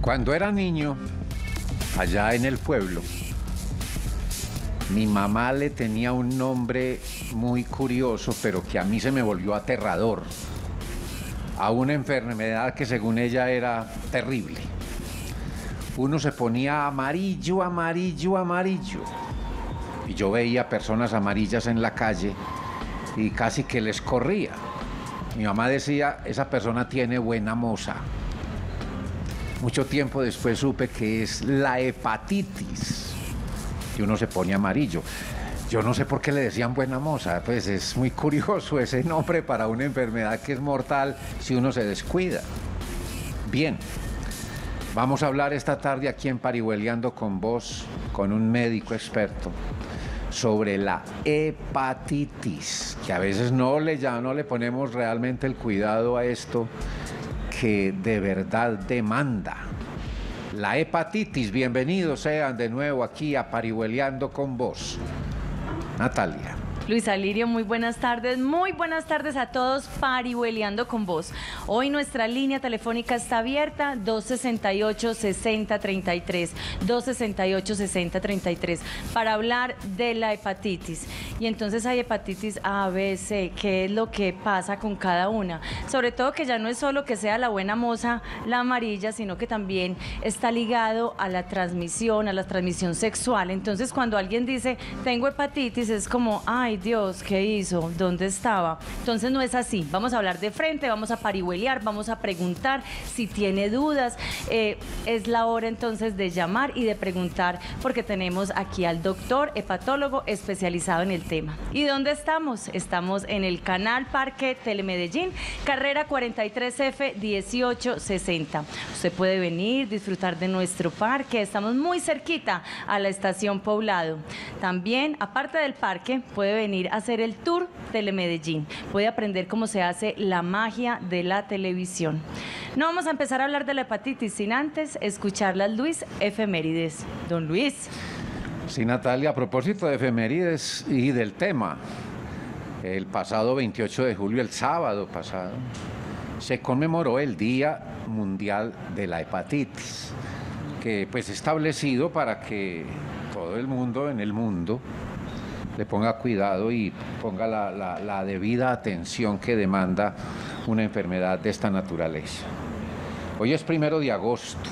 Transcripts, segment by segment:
Cuando era niño, allá en el pueblo, mi mamá le tenía un nombre muy curioso, pero que a mí se me volvió aterrador, a una enfermedad que según ella era terrible. Uno se ponía amarillo, amarillo, amarillo. Y yo veía personas amarillas en la calle y casi que les corría. Mi mamá decía, esa persona tiene buena moza. Mucho tiempo después supe que es la hepatitis y uno se pone amarillo. Yo no sé por qué le decían buena moza, pues es muy curioso ese nombre para una enfermedad que es mortal si uno se descuida. Bien, vamos a hablar esta tarde aquí en Parihueliando con vos, con un médico experto, sobre la hepatitis, que a veces ya no le ponemos realmente el cuidado a esto, que de verdad demanda la hepatitis. Bienvenidos sean de nuevo aquí a Parihueliando con vos. Natalia. Luis Alirio, muy buenas tardes a todos, Parihueliando con vos. Hoy nuestra línea telefónica está abierta, 268-6033, 268-6033, para hablar de la hepatitis. Y entonces hay hepatitis A, B, C, ¿qué es lo que pasa con cada una? Sobre todo que ya no es solo que sea la buena moza, la amarilla, sino que también está ligado a la transmisión, sexual. Entonces cuando alguien dice, tengo hepatitis, es como, ay, Dios, ¿qué hizo? ¿Dónde estaba? Entonces no es así. Vamos a hablar de frente, vamos a parihuelear, vamos a preguntar si tiene dudas. Es la hora entonces de llamar y de preguntar, porque tenemos aquí al doctor hepatólogo especializado en el tema. ¿Y dónde estamos? Estamos en el canal Parque Telemedellín, carrera 43F 1860. Usted puede venir, disfrutar de nuestro parque. Estamos muy cerquita a la estación Poblado. También, aparte del parque, puede venir a hacer el tour Telemedellín, puede aprender cómo se hace la magia de la televisión. No vamos a empezar a hablar de la hepatitis sin antes escuchar las Luis efemérides. Don Luis. Sí, Natalia, a propósito de efemérides y del tema, el pasado 28 de julio, el sábado pasado, se conmemoró el Día Mundial de la Hepatitis, que pues establecido para que todo el mundo en el mundo le ponga cuidado y ponga la debida atención que demanda una enfermedad de esta naturaleza. Hoy es 1 de agosto,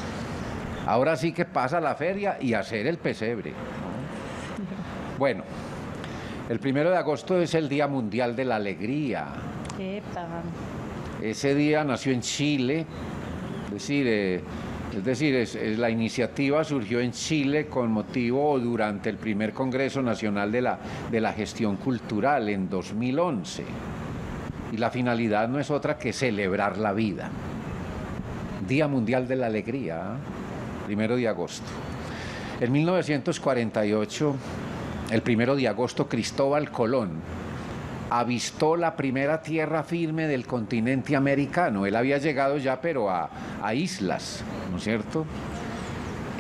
ahora sí que pasa la feria y hacer el pesebre, ¿no? Bueno, el 1 de agosto es el Día Mundial de la Alegría. Epa. Ese día nació en Chile, es decir, la iniciativa surgió en Chile con motivo o durante el primer Congreso Nacional de la Gestión Cultural en 2011. Y la finalidad no es otra que celebrar la vida. Día Mundial de la Alegría, 1 de agosto. En 1948, el 1 de agosto, Cristóbal Colón avistó la primera tierra firme del continente americano. Él había llegado ya, pero a islas, ¿no es cierto?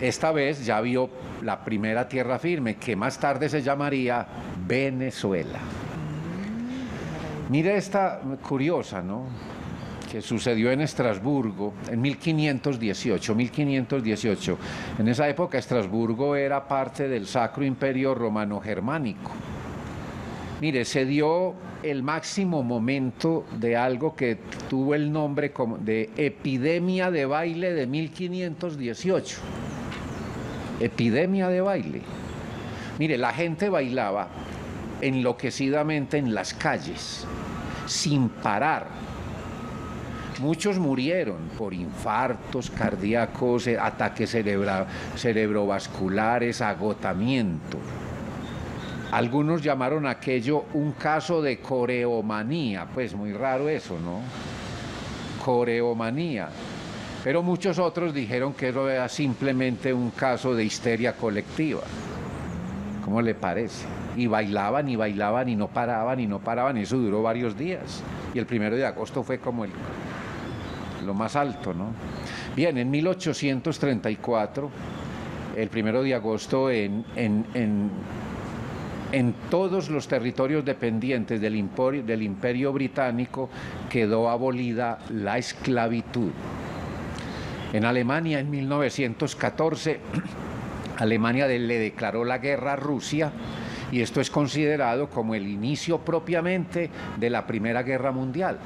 Esta vez ya vio la primera tierra firme, que más tarde se llamaría Venezuela. Mire esta curiosa, ¿no?, que sucedió en Estrasburgo en 1518. En esa época Estrasburgo era parte del Sacro Imperio Romano Germánico. Mire, se dio el máximo momento de algo que tuvo el nombre de epidemia de baile de 1518. Epidemia de baile. Mire, la gente bailaba enloquecidamente en las calles, sin parar. Muchos murieron por infartos cardíacos, ataques cerebrovasculares, agotamiento. Algunos llamaron aquello un caso de coreomanía, pues muy raro eso, ¿no? Coreomanía. Pero muchos otros dijeron que eso era simplemente un caso de histeria colectiva. ¿Cómo le parece? Y bailaban y bailaban y no paraban y no paraban, y eso duró varios días. Y el 1 de agosto fue como lo más alto, ¿no? Bien, en 1834, el 1 de agosto, en todos los territorios dependientes del Imperio Británico quedó abolida la esclavitud. En Alemania, en 1914, Alemania le declaró la guerra a Rusia, y esto es considerado como el inicio propiamente de la Primera Guerra Mundial.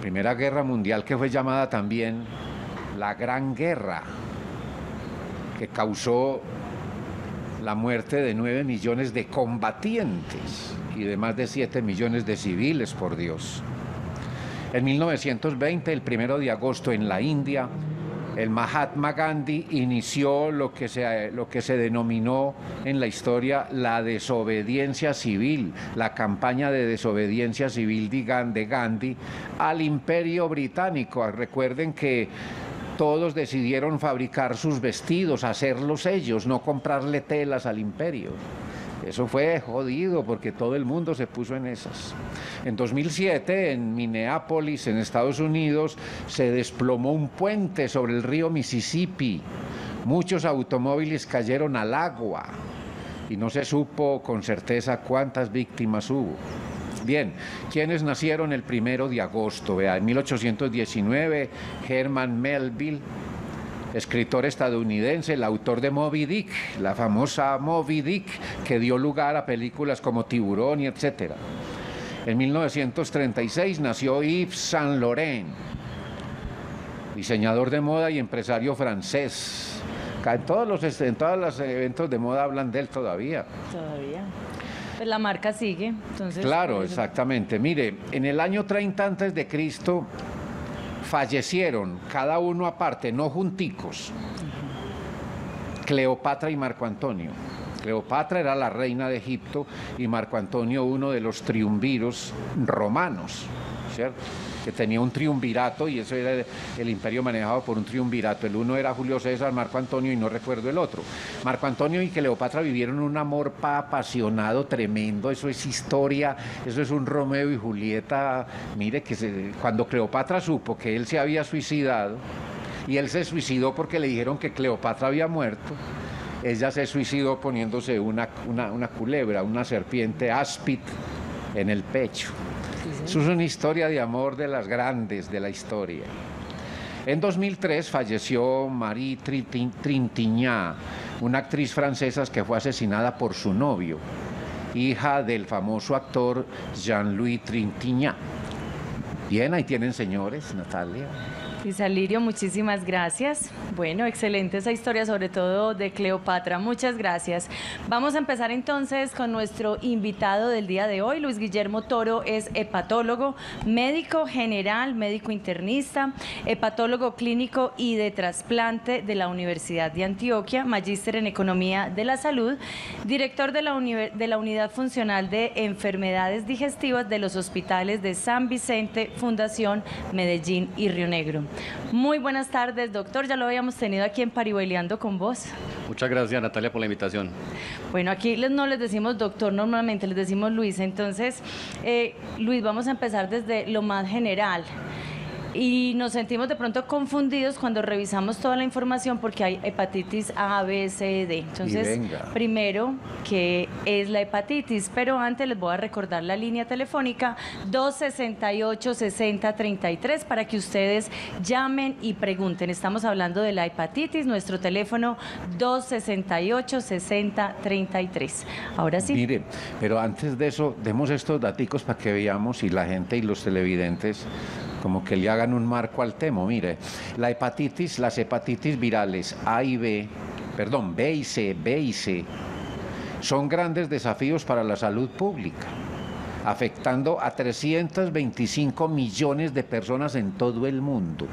Primera Guerra Mundial que fue llamada también la Gran Guerra, que causó la muerte de 9 millones de combatientes y de más de 7 millones de civiles, por Dios. En 1920, el 1 de agosto, en la India, el Mahatma Gandhi inició lo que se denominó en la historia la desobediencia civil, la campaña de desobediencia civil de Gandhi al Imperio Británico. Recuerden que todos decidieron fabricar sus vestidos, hacerlos ellos, no comprarle telas al imperio. Eso fue jodido porque todo el mundo se puso en esas. En 2007, en Minneapolis, en Estados Unidos, se desplomó un puente sobre el río Mississippi. Muchos automóviles cayeron al agua y no se supo con certeza cuántas víctimas hubo. Bien, ¿quiénes nacieron el 1 de agosto? Vea, en 1819, Herman Melville, escritor estadounidense, el autor de Moby Dick, la famosa Moby Dick, que dio lugar a películas como Tiburón y etcétera. En 1936 nació Yves Saint Laurent, diseñador de moda y empresario francés. En todos los eventos de moda hablan de él todavía. Todavía. Pues la marca sigue, entonces. Claro, exactamente. Mire, en el año 30 antes de Cristo fallecieron, cada uno aparte, no junticos, Cleopatra y Marco Antonio. Cleopatra era la reina de Egipto y Marco Antonio uno de los triunviros romanos, ¿cierto? Que tenía un triunvirato, y eso era el imperio manejado por un triunvirato. El uno era Julio César, Marco Antonio y no recuerdo el otro. Marco Antonio y Cleopatra vivieron un amor apasionado, tremendo. Eso es historia, eso es un Romeo y Julieta. Mire, cuando Cleopatra supo que él se había suicidado, y él se suicidó porque le dijeron que Cleopatra había muerto, ella se suicidó poniéndose una culebra, una serpiente áspid en el pecho. Eso es una historia de amor de las grandes de la historia. En 2003 falleció Marie Trintignant, una actriz francesa que fue asesinada por su novio, hija del famoso actor Jean-Louis Trintignant. Bien, ahí tienen, señores, Natalia. Luis Alirio, muchísimas gracias. Bueno, excelente esa historia, sobre todo de Cleopatra. Muchas gracias. Vamos a empezar entonces con nuestro invitado del día de hoy. Luis Guillermo Toro es hepatólogo, médico general, médico internista, hepatólogo clínico y de trasplante de la Universidad de Antioquia, magíster en Economía de la Salud, director de la Unidad Funcional de Enfermedades Digestivas de los Hospitales de San Vicente, Fundación Medellín y Río Negro. Muy buenas tardes, doctor. Ya lo habíamos tenido aquí en Parihueliando con vos. Muchas gracias, Natalia, por la invitación. Bueno, aquí no les decimos doctor normalmente, les decimos Luis. Entonces, Luis, vamos a empezar desde lo más general. Y nos sentimos de pronto confundidos cuando revisamos toda la información porque hay hepatitis A, B, C, D. Entonces, primero, ¿qué es la hepatitis? Pero antes les voy a recordar la línea telefónica 268-6033 para que ustedes llamen y pregunten. Estamos hablando de la hepatitis, nuestro teléfono 268-6033. Ahora sí. Mire, pero antes de eso, demos estos daticos para que veamos, y la gente y los televidentes como que le hagan un marco al tema. Mire, la hepatitis, las hepatitis virales A y B, perdón, B y C, son grandes desafíos para la salud pública, afectando a 325 millones de personas en todo el mundo.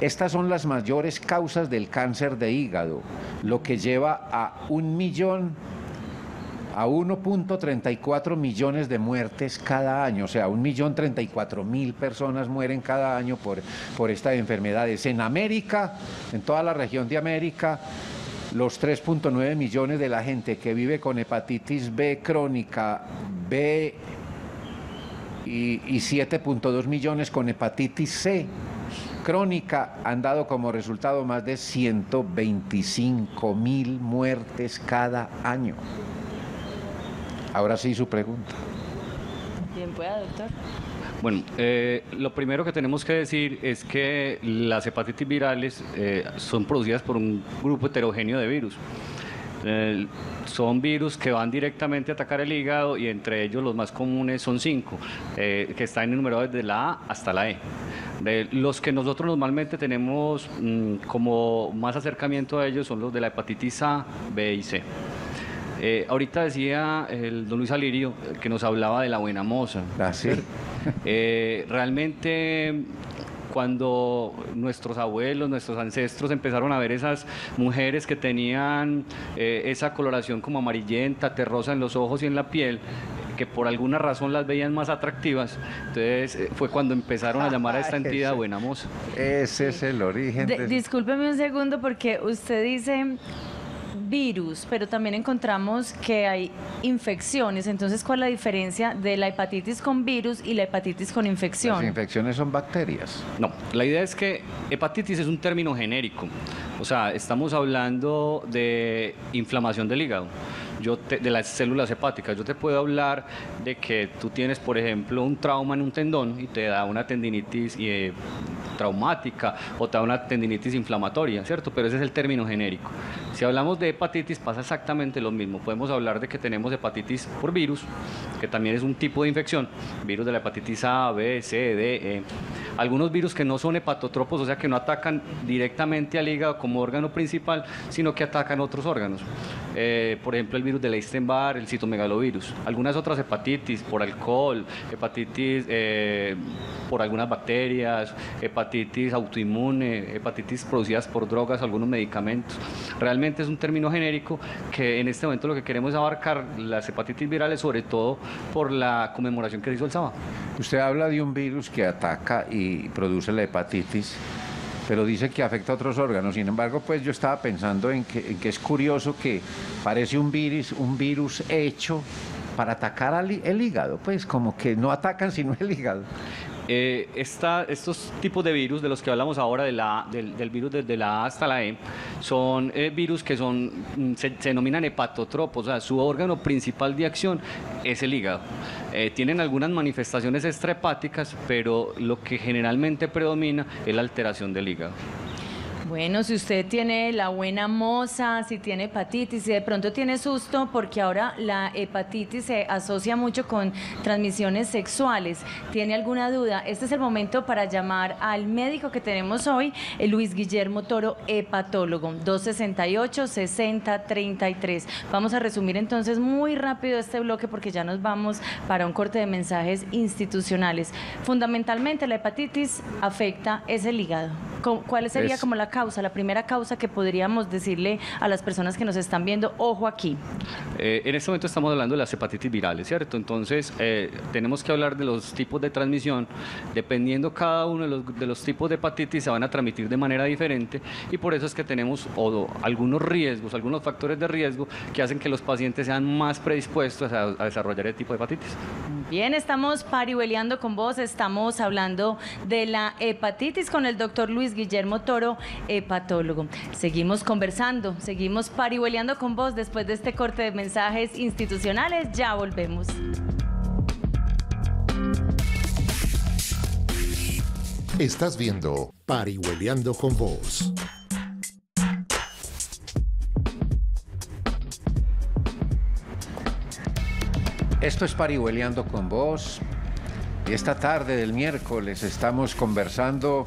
Estas son las mayores causas del cáncer de hígado, lo que lleva a 1.34 millones de muertes cada año, o sea, 1.034.000 personas mueren cada año por estas enfermedades. En América, en toda la región de América, los 3.9 millones de la gente que vive con hepatitis B crónica, B y 7.2 millones con hepatitis C crónica han dado como resultado más de 125.000 muertes cada año. Ahora sí su pregunta. Bien, pueda, doctor. Bueno, lo primero que tenemos que decir es que las hepatitis virales son producidas por un grupo heterogéneo de virus. Son virus que van directamente a atacar el hígado y entre ellos los más comunes son 5, que están enumerados desde la A hasta la E. De los que nosotros normalmente tenemos como más acercamiento a ellos son los de la hepatitis A, B y C. Ahorita decía el don Luis Alirio que nos hablaba de la buena moza. ¿Sí? Realmente cuando nuestros abuelos, nuestros ancestros empezaron a ver esas mujeres que tenían esa coloración como amarillenta, terrosa en los ojos y en la piel, que por alguna razón las veían más atractivas, entonces fue cuando empezaron a llamar a esta entidad buena moza. Ese es el origen. Discúlpeme un segundo porque usted dice virus, pero también encontramos que hay infecciones. Entonces, ¿cuál es la diferencia de la hepatitis con virus y la hepatitis con infección? Las infecciones son bacterias. No, la idea es que hepatitis es un término genérico. O sea, estamos hablando de inflamación del hígado, de las células hepáticas. Yo te puedo hablar de que tú tienes, por ejemplo, un trauma en un tendón y te da una tendinitis traumática o te da una tendinitis inflamatoria, ¿cierto? Pero ese es el término genérico. Si hablamos de hepatitis pasa exactamente lo mismo. Podemos hablar de que tenemos hepatitis por virus, que también es un tipo de infección, virus de la hepatitis A, B, C, D, E. Algunos virus que no son hepatotropos, o sea que no atacan directamente al hígado como órgano principal, sino que atacan otros órganos. Por ejemplo, el virus de Epstein-Barr, el citomegalovirus. Algunas otras hepatitis por alcohol, hepatitis por algunas bacterias, hepatitis autoinmune, hepatitis producidas por drogas, algunos medicamentos. Realmente es un término genérico que en este momento lo que queremos es abarcar las hepatitis virales, sobre todo por la conmemoración que se hizo el sábado. Usted habla de un virus que ataca y produce la hepatitis, pero dice que afecta a otros órganos. Sin embargo, pues yo estaba pensando en que es curioso que parece un virus hecho para atacar el hígado, pues como que no atacan sino el hígado. Estos tipos de virus de los que hablamos ahora, del virus desde la A hasta la E, son virus que se denominan hepatotropos, o sea, su órgano principal de acción es el hígado. Tienen algunas manifestaciones extrahepáticas, pero lo que generalmente predomina es la alteración del hígado. Bueno, si usted tiene la buena moza, si tiene hepatitis, si de pronto tiene susto, porque ahora la hepatitis se asocia mucho con transmisiones sexuales, tiene alguna duda, este es el momento para llamar al médico que tenemos hoy, Luis Guillermo Toro, hepatólogo, 268-6033. Vamos a resumir entonces muy rápido este bloque porque ya nos vamos para un corte de mensajes institucionales. Fundamentalmente la hepatitis afecta es el hígado. ¿Cuál sería como la causa, la primera causa que podríamos decirle a las personas que nos están viendo, ojo aquí? En este momento estamos hablando de las hepatitis virales, ¿cierto? Entonces, tenemos que hablar de los tipos de transmisión. Dependiendo cada uno de los tipos de hepatitis, se van a transmitir de manera diferente y por eso es que tenemos algunos riesgos, algunos factores de riesgo que hacen que los pacientes sean más predispuestos a desarrollar el tipo de hepatitis. Bien, estamos parihueleando con vos, estamos hablando de la hepatitis con el doctor Luis Guillermo Toro, hepatólogo. Seguimos conversando, seguimos parihueleando con vos después de este corte de mensajes institucionales. Ya volvemos. Estás viendo Parihueleando con vos. Esto es Parihueliando con vos y esta tarde del miércoles estamos conversando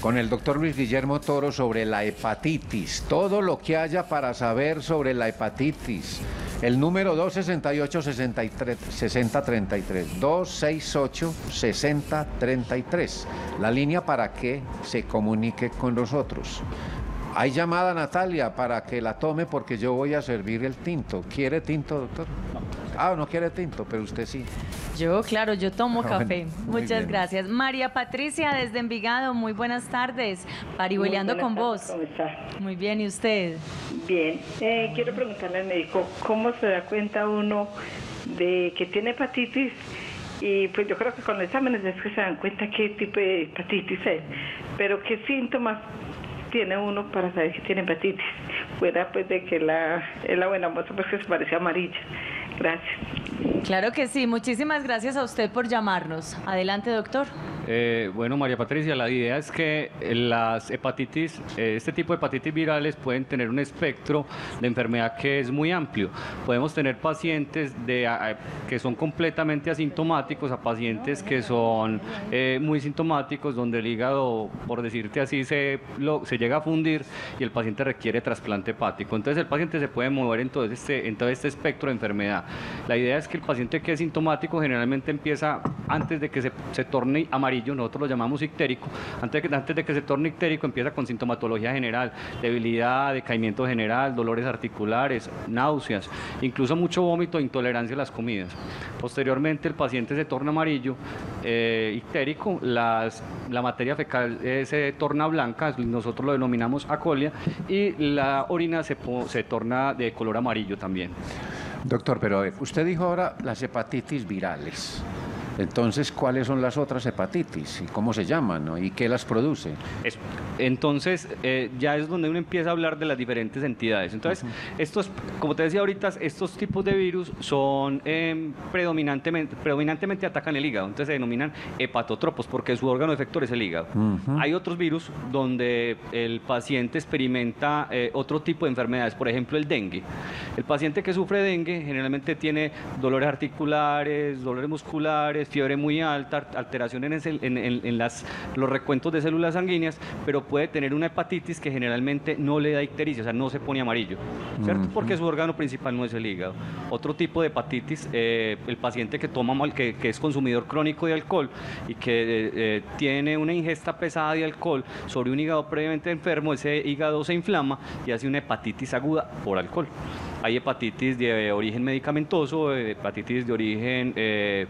con el doctor Luis Guillermo Toro sobre la hepatitis, todo lo que haya para saber sobre la hepatitis. El número 268-6033, 268-6033, la línea para que se comunique con nosotros. Hay llamada a Natalia para que la tome porque yo voy a servir el tinto. ¿Quiere tinto, doctor? No. Ah, no quiere tinto, pero usted sí. Yo, claro, yo tomo café. Muchas gracias. María Patricia, desde Envigado, muy buenas tardes. Parihueliando con vos. ¿Cómo está? Muy bien, ¿y usted? Bien. Quiero preguntarle al médico, ¿cómo se da cuenta uno de que tiene hepatitis? Y pues yo creo que con los exámenes es que se dan cuenta qué tipo de hepatitis es, pero qué síntomas tiene uno para saber que tiene hepatitis, fuera pues de que la buena moza pues que se parece amarilla. Gracias. Claro que sí, muchísimas gracias a usted por llamarnos. Adelante, doctor. Bueno, María Patricia, la idea es que las hepatitis, este tipo de hepatitis virales pueden tener un espectro de enfermedad que es muy amplio. Podemos tener pacientes que son completamente asintomáticos a pacientes que son muy sintomáticos, donde el hígado, por decirte así, se llega a fundir y el paciente requiere trasplante hepático. Entonces el paciente se puede mover en todo este espectro de enfermedad. La idea es que el paciente que es sintomático generalmente empieza antes de que se torne amarillo. Nosotros lo llamamos ictérico. Antes de que se torne ictérico empieza con sintomatología general, debilidad, decaimiento general, dolores articulares, náuseas, incluso mucho vómito, intolerancia a las comidas. Posteriormente el paciente se torna amarillo, ictérico, la materia fecal se torna blanca, nosotros lo denominamos acolia, y la orina se torna de color amarillo también. Doctor, pero usted dijo ahora las hepatitis virales. Entonces, ¿cuáles son las otras hepatitis y cómo se llaman, ¿no? y qué las produce? Entonces, ya es donde uno empieza a hablar de las diferentes entidades. Entonces, estos, como te decía ahorita, estos tipos de virus son predominantemente atacan el hígado. Entonces, se denominan hepatotropos porque su órgano efector es el hígado. Hay otros virus donde el paciente experimenta otro tipo de enfermedades, por ejemplo, el dengue. El paciente que sufre dengue generalmente tiene dolores articulares, dolores musculares, fiebre muy alta, alteraciones en los recuentos de células sanguíneas, pero puede tener una hepatitis que generalmente no le da ictericia, o sea, no se pone amarillo, ¿cierto? Porque su órgano principal no es el hígado. Otro tipo de hepatitis, el paciente que toma mal, que es consumidor crónico de alcohol y que tiene una ingesta pesada de alcohol sobre un hígado previamente enfermo, ese hígado se inflama y hace una hepatitis aguda por alcohol. Hay hepatitis de origen medicamentoso, hepatitis de origen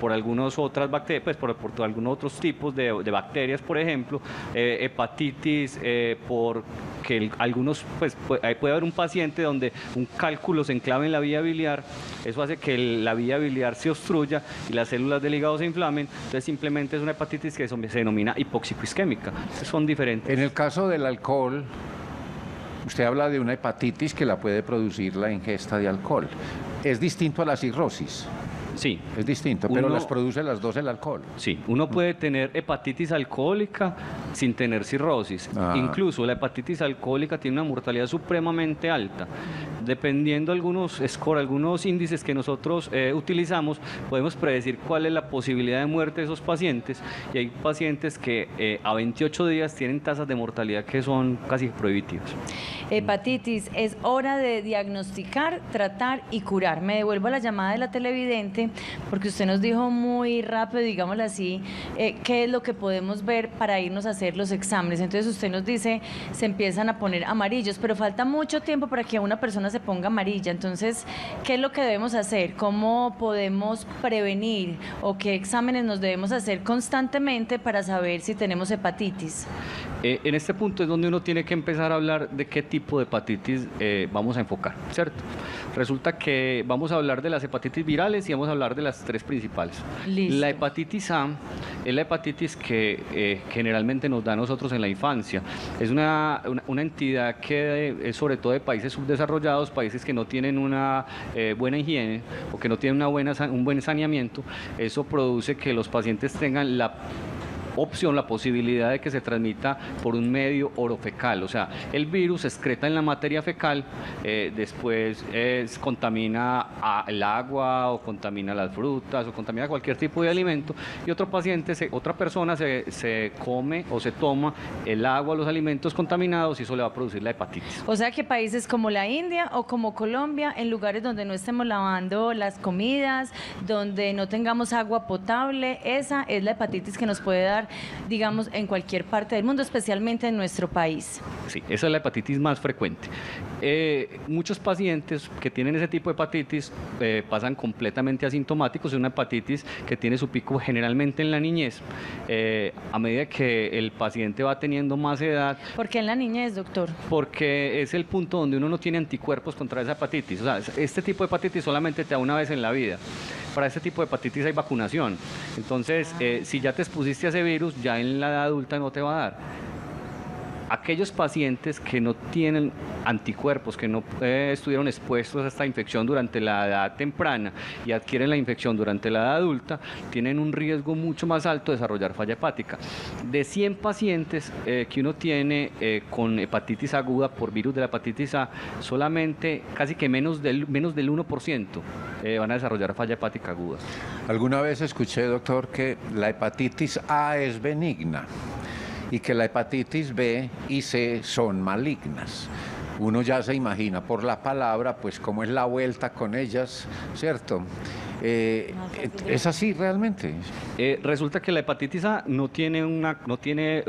por algunos otras bacterias, pues por algunos otros tipos de bacterias, por ejemplo, hepatitis porque algunos, pues puede haber un paciente donde un cálculo se enclave en la vía biliar, eso hace que la vía biliar se obstruya y las células del hígado se inflamen, entonces simplemente es una hepatitis que se denomina hipoxicoisquémica, son diferentes. En el caso del alcohol, usted habla de una hepatitis que la puede producir la ingesta de alcohol. ¿Es distinto a la cirrosis? Sí. Es distinto, pero las produce las dos el alcohol. Sí, uno puede tener hepatitis alcohólica sin tener cirrosis. Incluso la hepatitis alcohólica tiene una mortalidad supremamente alta. Dependiendo algunos índices que nosotros utilizamos, podemos predecir cuál es la posibilidad de muerte de esos pacientes. Y hay pacientes que a 28 días tienen tasas de mortalidad que son casi prohibitivas. Hepatitis, es hora de diagnosticar, tratar y curar. Me devuelvo a la llamada de la televidente, porque usted nos dijo muy rápido, digámoslo así, qué es lo que podemos ver para irnos a hacer los exámenes. Entonces usted nos dice, se empiezan a poner amarillos, pero falta mucho tiempo para que una persona se ponga amarilla. Entonces, ¿qué es lo que debemos hacer? ¿Cómo podemos prevenir o qué exámenes nos debemos hacer constantemente para saber si tenemos hepatitis? En este punto es donde uno tiene que empezar a hablar de qué tipo de hepatitis vamos a enfocar, ¿cierto? Resulta que vamos a hablar de las hepatitis virales y vamos a hablar de las tres principales. Listo. La hepatitis A es la hepatitis que generalmente nos da a nosotros en la infancia. Es una entidad que es sobre todo de países subdesarrollados, países que no tienen una buena higiene o que no tienen un buen saneamiento. Eso produce que los pacientes tengan la posibilidad de que se transmita por un medio orofecal, o sea, el virus se excreta en la materia fecal, después contamina el agua o contamina las frutas o contamina cualquier tipo de alimento y otra persona se come o se toma el agua, los alimentos contaminados y eso le va a producir la hepatitis. O sea que países como la India o como Colombia, en lugares donde no estemos lavando las comidas, donde no tengamos agua potable, esa es la hepatitis que nos puede dar digamos, en cualquier parte del mundo, especialmente en nuestro país. Sí, esa es la hepatitis más frecuente. Muchos pacientes que tienen ese tipo de hepatitis pasan completamente asintomáticos. Es una hepatitis que tiene su pico generalmente en la niñez. A medida que el paciente va teniendo más edad... ¿Por qué en la niñez, doctor? Porque es el punto donde uno no tiene anticuerpos contra esa hepatitis. O sea, este tipo de hepatitis solamente te da una vez en la vida. Para este tipo de hepatitis hay vacunación. Entonces, si ya te expusiste a ese virus, ya en la edad adulta no te va a dar. Aquellos pacientes que no tienen anticuerpos, que no estuvieron expuestos a esta infección durante la edad temprana y adquieren la infección durante la edad adulta, tienen un riesgo mucho más alto de desarrollar falla hepática. De 100 pacientes que uno tiene con hepatitis aguda por virus de la hepatitis A, solamente casi que menos del 1% van a desarrollar falla hepática aguda. Alguna vez escuché, doctor, que la hepatitis A es benigna y que la hepatitis B y C son malignas. Uno ya se imagina por la palabra, pues, cómo es la vuelta con ellas, ¿cierto? ¿Es así realmente? Resulta que la hepatitis A no tiene un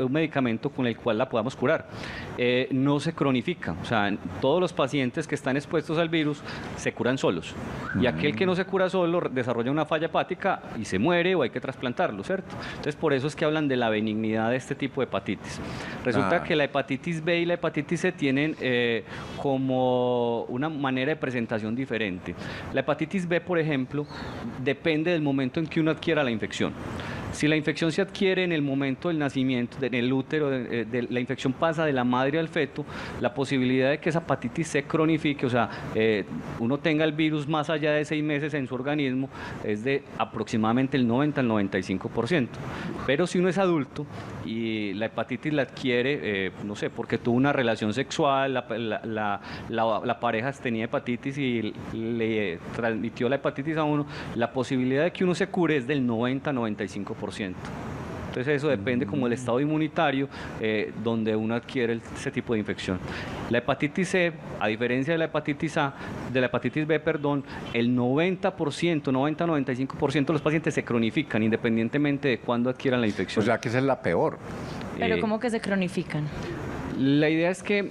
medicamento con el cual la podamos curar. No se cronifica. O sea, todos los pacientes que están expuestos al virus se curan solos. Y aquel que no se cura solo desarrolla una falla hepática y se muere o hay que trasplantarlo, ¿cierto? Entonces, por eso es que hablan de la benignidad de este tipo de hepatitis. Resulta que la hepatitis B y la hepatitis C tienen como una manera de presentación diferente. La hepatitis B, por ejemplo, depende del momento en que uno adquiera la infección. Si la infección se adquiere en el momento del nacimiento, en el útero, la infección pasa de la madre al feto, la posibilidad de que esa hepatitis se cronifique, o sea, uno tenga el virus más allá de 6 meses en su organismo, es de aproximadamente el 90 al 95%. Pero si uno es adulto y la hepatitis la adquiere, no sé, porque tuvo una relación sexual, la pareja tenía hepatitis y le transmitió la hepatitis a uno, la posibilidad de que uno se cure es del 90 al 95%. Entonces eso depende como del estado inmunitario donde uno adquiere ese tipo de infección. La hepatitis C, a diferencia de la hepatitis A, de la hepatitis B, perdón, el 90-95% de los pacientes se cronifican independientemente de cuándo adquieran la infección. O sea que esa es la peor. Pero ¿cómo que se cronifican? La idea es que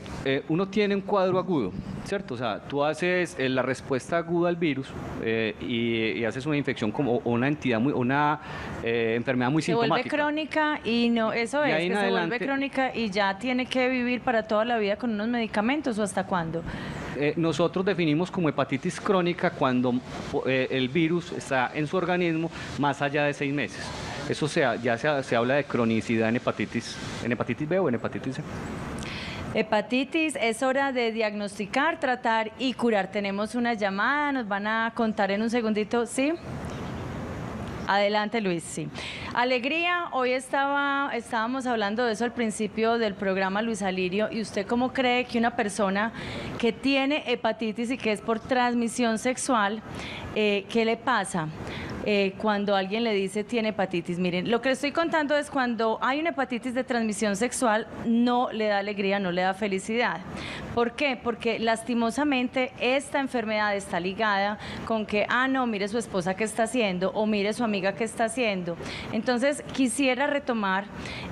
uno tiene un cuadro agudo, ¿cierto? O sea, tú haces la respuesta aguda al virus y haces una infección como una enfermedad muy sintomática. Se vuelve crónica y no, eso es, que se vuelve crónica y ya tiene que vivir para toda la vida con unos medicamentos, ¿o hasta cuándo? Nosotros definimos como hepatitis crónica cuando el virus está en su organismo más allá de 6 meses. Eso ya se habla de cronicidad en hepatitis B o en hepatitis C. Hepatitis, es hora de diagnosticar, tratar y curar. Tenemos una llamada, nos van a contar en un segundito, ¿sí? Adelante, Luis, sí. Alegría, hoy estábamos hablando de eso al principio del programa, Luis Alirio, y usted cómo cree que una persona que tiene hepatitis y que es por transmisión sexual, ¿qué le pasa? Cuando alguien le dice tiene hepatitis, miren, lo que estoy contando es cuando hay una hepatitis de transmisión sexual no le da alegría, no le da felicidad. ¿Por qué? Porque lastimosamente esta enfermedad está ligada con que, ah no, mire su esposa que está haciendo o mire su amiga que está haciendo. Entonces quisiera retomar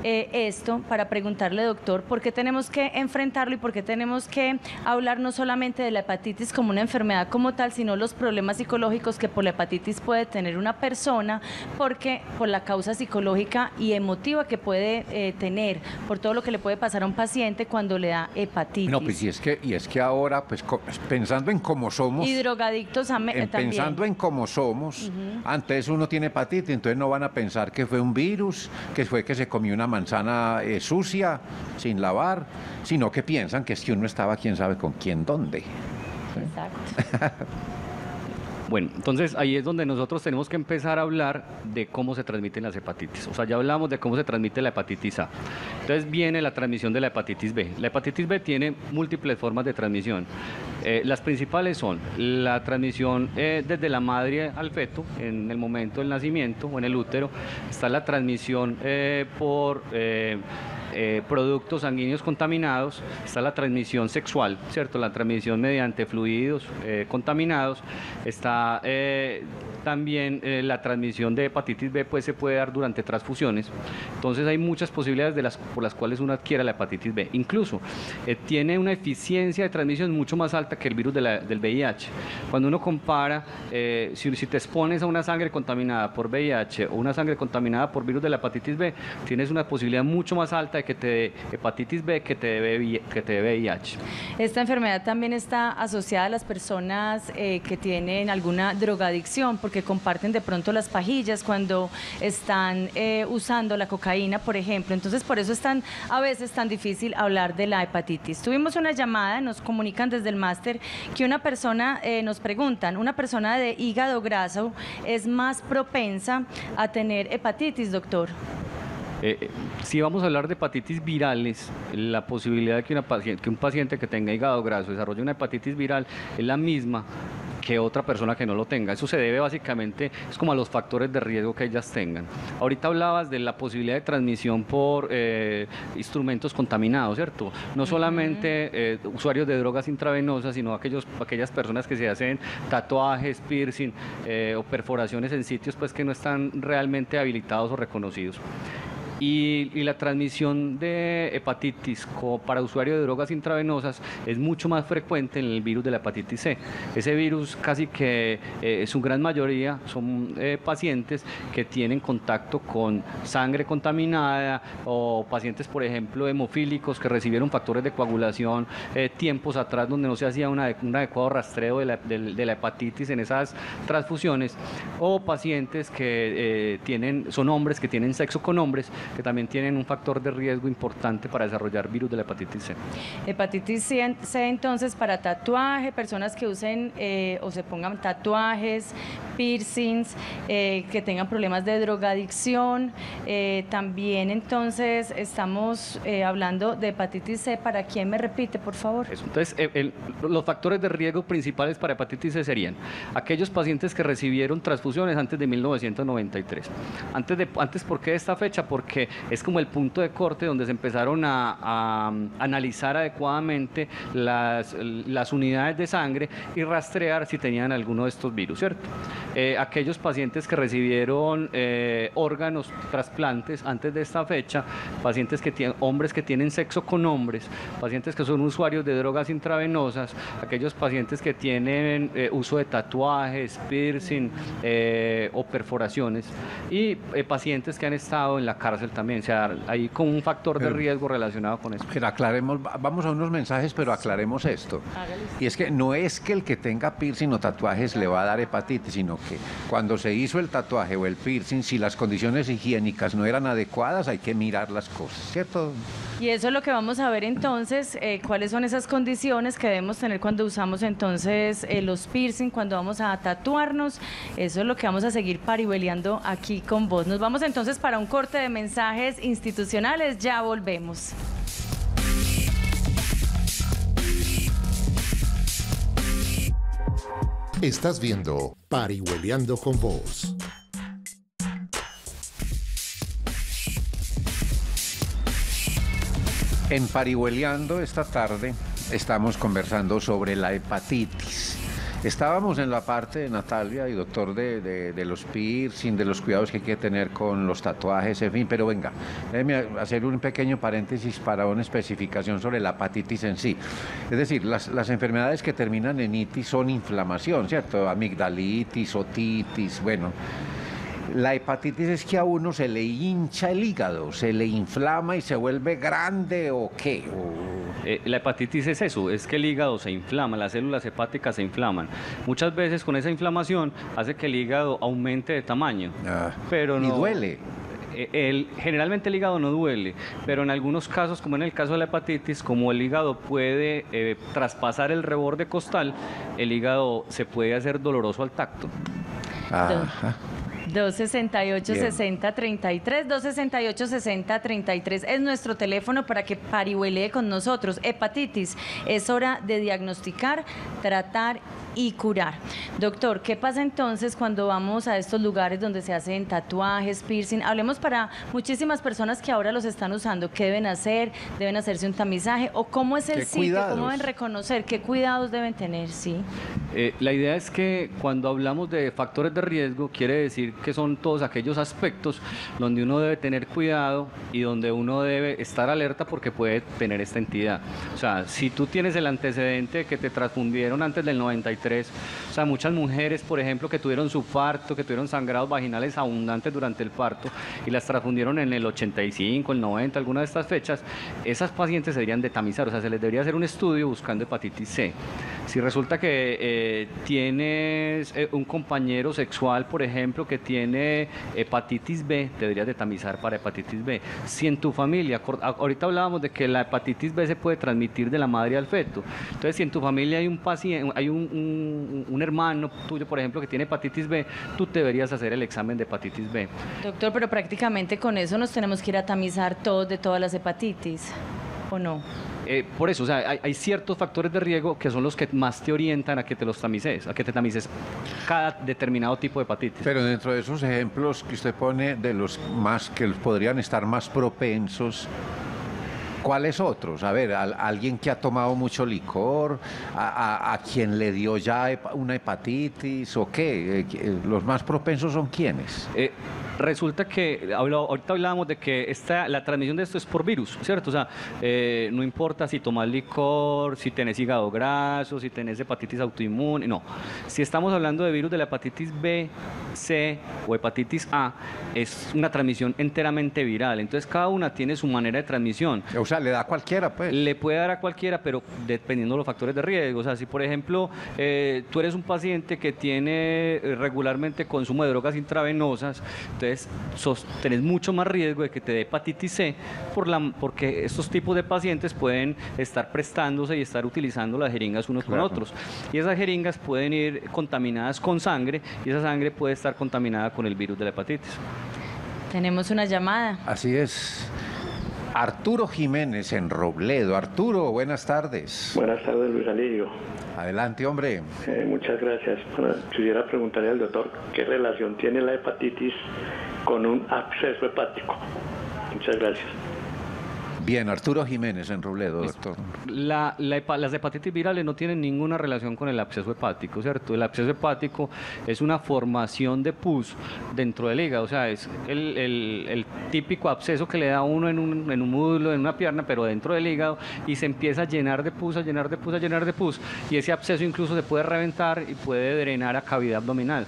esto para preguntarle, doctor, ¿por qué tenemos que enfrentarlo y por qué tenemos que hablar no solamente de la hepatitis como una enfermedad como tal, sino los problemas psicológicos que por la hepatitis puede tener una persona, porque por la causa psicológica y emotiva que puede tener, por todo lo que le puede pasar a un paciente cuando le da hepatitis? No, pues y es que ahora, pues pensando en cómo somos... Y drogadictos también. Pensando en cómo somos, antes uno tiene hepatitis, entonces no van a pensar que fue un virus, que fue que se comió una manzana sucia, sin lavar, sino que piensan que si uno estaba quién sabe con quién, dónde. ¿Sí? Exacto. Bueno, entonces ahí es donde nosotros tenemos que empezar a hablar de cómo se transmiten las hepatitis. O sea, ya hablamos de cómo se transmite la hepatitis A. Entonces viene la transmisión de la hepatitis B. La hepatitis B tiene múltiples formas de transmisión. Las principales son la transmisión desde la madre al feto, en el momento del nacimiento o en el útero. Está la transmisión por productos sanguíneos contaminados, está la transmisión sexual, ¿cierto? La transmisión mediante fluidos contaminados, está también la transmisión de hepatitis B, pues se puede dar durante transfusiones. Entonces hay muchas posibilidades por las cuales uno adquiera la hepatitis B. Incluso tiene una eficiencia de transmisión mucho más alta que el virus del VIH. Cuando uno compara, si te expones a una sangre contaminada por VIH o una sangre contaminada por virus de la hepatitis B, tienes una posibilidad mucho más alta de que te dé hepatitis B que te dé VIH. Esta enfermedad también está asociada a las personas que tienen alguna drogadicción, porque comparten de pronto las pajillas cuando están usando la cocaína, por ejemplo. Entonces, por eso es a veces tan difícil hablar de la hepatitis. Tuvimos una llamada, nos comunican desde el máster que una persona, nos preguntan, una persona de hígado graso es más propensa a tener hepatitis, doctor. Si vamos a hablar de hepatitis virales, la posibilidad de que un paciente que tenga hígado graso desarrolle una hepatitis viral es la misma que otra persona que no lo tenga. Eso se debe básicamente, es como a los factores de riesgo que ellas tengan. Ahorita hablabas de la posibilidad de transmisión por instrumentos contaminados, ¿cierto? No solamente usuarios de drogas intravenosas, sino aquellas personas que se hacen tatuajes, piercing o perforaciones en sitios pues que no están realmente habilitados o reconocidos. Y la transmisión de hepatitis para usuario de drogas intravenosas es mucho más frecuente en el virus de la hepatitis C. Ese virus casi que su gran mayoría son pacientes que tienen contacto con sangre contaminada o pacientes, por ejemplo, hemofílicos que recibieron factores de coagulación tiempos atrás donde no se hacía un adecuado rastreo de la hepatitis en esas transfusiones, o pacientes que son hombres que tienen sexo con hombres, que también tienen un factor de riesgo importante para desarrollar virus de la hepatitis C. Hepatitis C entonces para tatuaje, personas que usen o se pongan tatuajes, piercings, que tengan problemas de drogadicción, también entonces estamos hablando de hepatitis C. ¿Para quién me repite, por favor? Eso. Entonces, los factores de riesgo principales para hepatitis C serían aquellos pacientes que recibieron transfusiones antes de 1993. Antes, ¿por qué esta fecha? Porque es como el punto de corte donde se empezaron a analizar adecuadamente las unidades de sangre y rastrear si tenían alguno de estos virus, ¿cierto? Aquellos pacientes que recibieron órganos, trasplantes antes de esta fecha, pacientes que tienen, hombres que tienen sexo con hombres, pacientes que son usuarios de drogas intravenosas, aquellos pacientes que tienen uso de tatuajes, piercing o perforaciones, y pacientes que han estado en la cárcel también. O sea, hay como un factor de riesgo relacionado con eso. Pero aclaremos, vamos a unos mensajes, pero aclaremos esto. Y es que no es que el que tenga piercing o tatuajes le va a dar hepatitis, sino que cuando se hizo el tatuaje o el piercing, si las condiciones higiénicas no eran adecuadas, hay que mirar las cosas, ¿cierto? Y eso es lo que vamos a ver entonces, cuáles son esas condiciones que debemos tener cuando usamos entonces los piercing, cuando vamos a tatuarnos. Eso es lo que vamos a seguir parihueleando aquí con vos. Nos vamos entonces para un corte de mensajes institucionales, ya volvemos. Estás viendo Parihueliando con vos. En Parihueliando esta tarde estamos conversando sobre la hepatitis. Estábamos en la parte de Natalia y doctor de los piercing, de los cuidados que hay que tener con los tatuajes, en fin, pero venga, déjeme hacer un pequeño paréntesis para una especificación sobre la hepatitis en sí. Es decir, las enfermedades que terminan en itis son inflamación, ¿cierto? Amigdalitis, otitis, bueno. La hepatitis es que a uno se le hincha el hígado, se le inflama y se vuelve grande, ¿o qué? La hepatitis es eso, es que el hígado se inflama, las células hepáticas se inflaman. Muchas veces con esa inflamación hace que el hígado aumente de tamaño. Pero no duele. Generalmente el hígado no duele, pero en algunos casos, como en el caso de la hepatitis, como el hígado puede traspasar el reborde costal, el hígado se puede hacer doloroso al tacto. Ajá. 268-60-33, 268-60-33 es nuestro teléfono para que parihuelee con nosotros. Hepatitis, es hora de diagnosticar, tratar y curar. Doctor, ¿qué pasa entonces cuando vamos a estos lugares donde se hacen tatuajes, piercing? Hablemos para muchísimas personas que ahora los están usando. ¿Qué deben hacer? ¿Deben hacerse un tamizaje? ¿O cómo es el sitio? Cuidados. ¿Cómo deben reconocer? ¿Qué cuidados deben tener? Sí. La idea es que cuando hablamos de factores de riesgo, quiere decir que son todos aquellos aspectos donde uno debe tener cuidado y donde uno debe estar alerta porque puede tener esta entidad. O sea, si tú tienes el antecedente que te transfundieron antes del 93, o sea, muchas mujeres, por ejemplo, que tuvieron su parto, que tuvieron sangrados vaginales abundantes durante el parto y las transfundieron en el 85, el 90, alguna de estas fechas, esas pacientes se deberían de tamizar, o sea, se les debería hacer un estudio buscando hepatitis C. Si resulta que tienes un compañero sexual, por ejemplo, que tiene hepatitis B, deberías de tamizar para hepatitis B. Si en tu familia, ahorita hablábamos de que la hepatitis B se puede transmitir de la madre al feto, entonces si en tu familia hay un paciente, hay un hermano tuyo, por ejemplo, que tiene hepatitis B, tú deberías hacer el examen de hepatitis B. Doctor, pero prácticamente con eso nos tenemos que ir a tamizar todos de todas las hepatitis, ¿o no? Por eso, o sea, hay ciertos factores de riesgo que son los que más te orientan a que te los tamices, a que te tamices cada determinado tipo de hepatitis. Pero dentro de esos ejemplos que usted pone de los más que podrían estar más propensos, ¿cuáles otros? A ver, alguien que ha tomado mucho licor, a quien le dio ya una hepatitis o qué, ¿los más propensos son quiénes? Resulta que, ahorita hablábamos de que la transmisión de esto es por virus, ¿cierto? O sea, no importa si tomas licor, si tenés hígado graso, si tenés hepatitis autoinmune, no. Si estamos hablando de virus de la hepatitis B, C o hepatitis A, es una transmisión enteramente viral, entonces cada una tiene su manera de transmisión. O sea, le da a cualquiera, pues. Le puede dar a cualquiera, pero dependiendo de los factores de riesgo. O sea, si por ejemplo tú eres un paciente que tiene regularmente consumo de drogas intravenosas, entonces tenés mucho más riesgo de que te dé hepatitis C porque estos tipos de pacientes pueden estar prestándose y estar utilizando las jeringas unos con otros. Y esas jeringas pueden ir contaminadas con sangre y esa sangre puede estar contaminada con el virus de la hepatitis. Tenemos una llamada. Así es. Arturo Jiménez en Robledo. Arturo, buenas tardes. Buenas tardes, Luis Alirio. Adelante, hombre. Muchas gracias. Bueno, quisiera preguntarle al doctor qué relación tiene la hepatitis con un absceso hepático. Muchas gracias. Bien, Arturo Jiménez en Robledo, doctor. Las hepatitis virales no tienen ninguna relación con el absceso hepático, ¿cierto? El absceso hepático es una formación de pus dentro del hígado, o sea, es el típico absceso que le da uno en un músculo, en una pierna, pero dentro del hígado, y se empieza a llenar de pus, a llenar de pus, a llenar de pus, y ese absceso incluso se puede reventar y puede drenar a cavidad abdominal.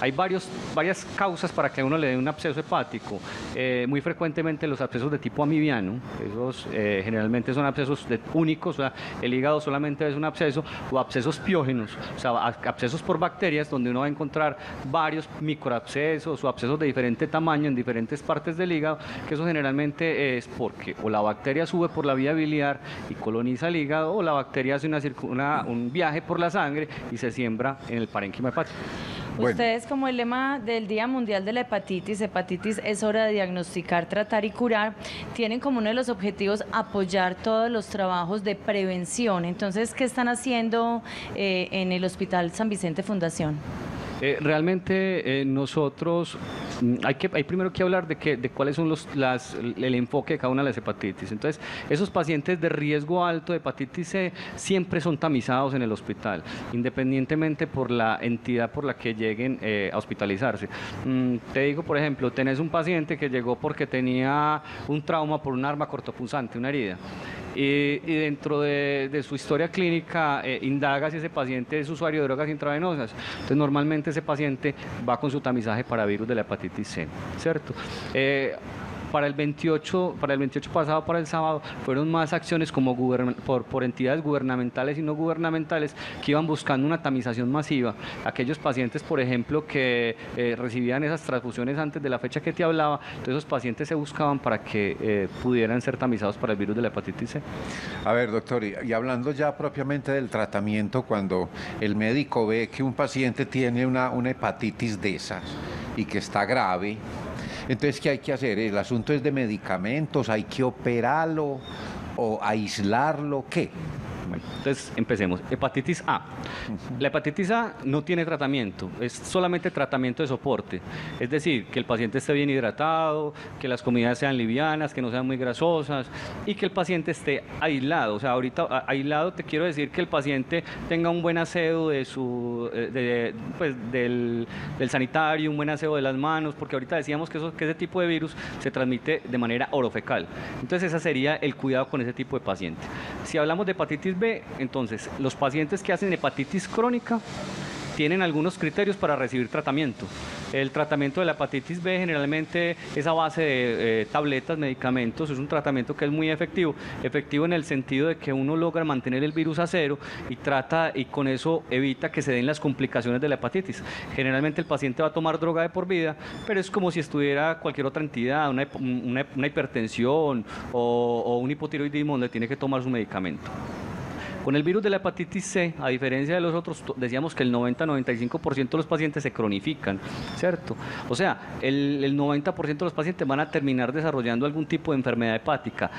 Hay varias causas para que uno le dé un absceso hepático. Muy frecuentemente los abscesos de tipo amibiano, esos generalmente son abscesos únicos, o sea, el hígado solamente es un absceso, o abscesos piógenos, o sea, abscesos por bacterias, donde uno va a encontrar varios microabscesos o abscesos de diferente tamaño en diferentes partes del hígado, que eso generalmente es porque o la bacteria sube por la vía biliar y coloniza el hígado, o la bacteria hace un viaje por la sangre y se siembra en el parénquima hepático. Bueno. Ustedes, como el lema del Día Mundial de la Hepatitis, hepatitis es hora de diagnosticar, tratar y curar, tienen como uno de los objetivos apoyar todos los trabajos de prevención. Entonces, ¿qué están haciendo en el Hospital San Vicente Fundación? Realmente nosotros hay primero que hablar de cuáles son el enfoque de cada una de las hepatitis. Entonces, esos pacientes de riesgo alto de hepatitis C siempre son tamizados en el hospital, independientemente por la entidad por la que lleguen a hospitalizarse. Te digo, por ejemplo, tenés un paciente que llegó porque tenía un trauma por un arma cortopunzante, una herida. Y dentro de su historia clínica indaga si ese paciente es usuario de drogas intravenosas. Entonces, normalmente ese paciente va con su tamizaje para virus de la hepatitis C, ¿cierto? Para el 28 pasado, para el sábado, fueron más acciones como por entidades gubernamentales y no gubernamentales que iban buscando una tamización masiva. Aquellos pacientes, por ejemplo, que recibían esas transfusiones antes de la fecha que te hablaba, entonces esos pacientes se buscaban para que pudieran ser tamizados para el virus de la hepatitis C. A ver, doctor, y hablando ya propiamente del tratamiento, cuando el médico ve que un paciente tiene una hepatitis de esas y que está grave, entonces, ¿qué hay que hacer? ¿El asunto es de medicamentos? ¿Hay que operarlo o aislarlo? ¿Qué? Bueno, entonces empecemos. Hepatitis A. La hepatitis A no tiene tratamiento, es solamente tratamiento de soporte. Es decir, que el paciente esté bien hidratado, que las comidas sean livianas, que no sean muy grasosas y que el paciente esté aislado. O sea, ahorita aislado te quiero decir que el paciente tenga un buen aseo de su, del sanitario, un buen aseo de las manos, porque ahorita decíamos que ese tipo de virus se transmite de manera orofecal. Entonces ese sería el cuidado con ese tipo de paciente. Si hablamos de hepatitis B, entonces los pacientes que hacen hepatitis crónica tienen algunos criterios para recibir tratamiento. El tratamiento de la hepatitis B generalmente es a base de tabletas, medicamentos. Es un tratamiento que es muy efectivo, efectivo en el sentido de que uno logra mantener el virus a cero y trata, y con eso evita que se den las complicaciones de la hepatitis. Generalmente el paciente va a tomar droga de por vida, pero es como si estuviera cualquier otra entidad, una hipertensión o un hipotiroidismo donde tiene que tomar su medicamento. Con el virus de la hepatitis C, a diferencia de los otros, decíamos que el 90-95% de los pacientes se cronifican, ¿cierto? O sea, el 90% de los pacientes van a terminar desarrollando algún tipo de enfermedad hepática.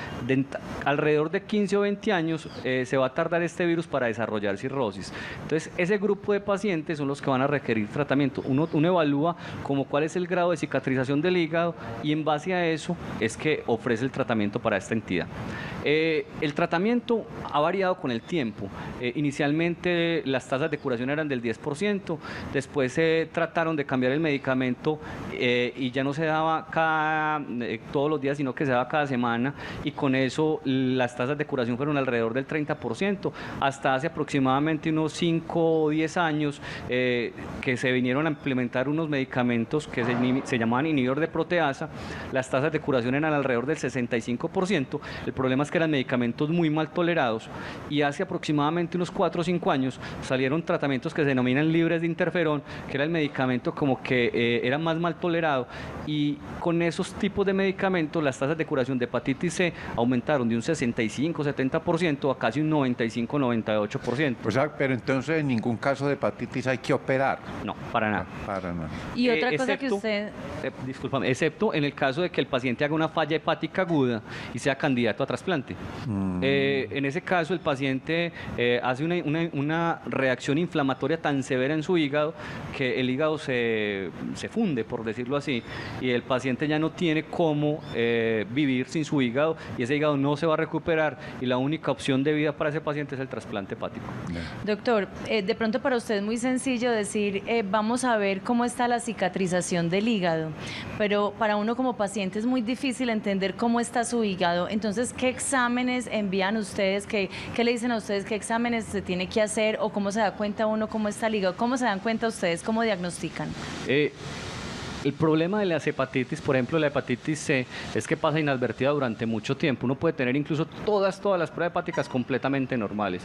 Alrededor de 15 o 20 años se va a tardar este virus para desarrollar cirrosis. Entonces, ese grupo de pacientes son los que van a requerir tratamiento. Uno evalúa como cuál es el grado de cicatrización del hígado y en base a eso es que ofrece el tratamiento para esta entidad. El tratamiento ha variado con el tiempo. Inicialmente las tasas de curación eran del 10%, después se trataron de cambiar el medicamento y ya no se daba todos los días, sino que se daba cada semana, y con eso las tasas de curación fueron alrededor del 30%, hasta hace aproximadamente unos 5 o 10 años que se vinieron a implementar unos medicamentos que se llamaban inhibidor de proteasa. Las tasas de curación eran alrededor del 65%, el problema es que eran medicamentos muy mal tolerados, y hace aproximadamente unos 4 o 5 años salieron tratamientos que se denominan libres de interferón, que era el medicamento como que era más mal tolerado, y con esos tipos de medicamentos las tasas de curación de hepatitis C aumentaron de un 65-70% a casi un 95-98%. O sea, pero entonces en ningún caso de hepatitis hay que operar. No, para nada. No, para nada. Y otra cosa que usted... discúlpame, excepto en el caso de que el paciente haga una falla hepática aguda y sea candidato a trasplante. En ese caso el paciente hace una reacción inflamatoria tan severa en su hígado que el hígado se funde, por decirlo así, y el paciente ya no tiene cómo vivir sin su hígado, y ese hígado no se va a recuperar, y la única opción de vida para ese paciente es el trasplante hepático. Doctor, de pronto para usted es muy sencillo decir, vamos a ver cómo está la cicatrización del hígado, pero para uno como paciente es muy difícil entender cómo está su hígado. Entonces, ¿qué exámenes envían ustedes? ¿Qué le dicen a ustedes? ¿Qué exámenes se tiene que hacer? ¿O cómo se da cuenta uno cómo está el hígado? ¿Cómo se dan cuenta ustedes? ¿Cómo diagnostican? El problema de las hepatitis, por ejemplo la hepatitis C, es que pasa inadvertida durante mucho tiempo. Uno puede tener incluso todas las pruebas hepáticas completamente normales.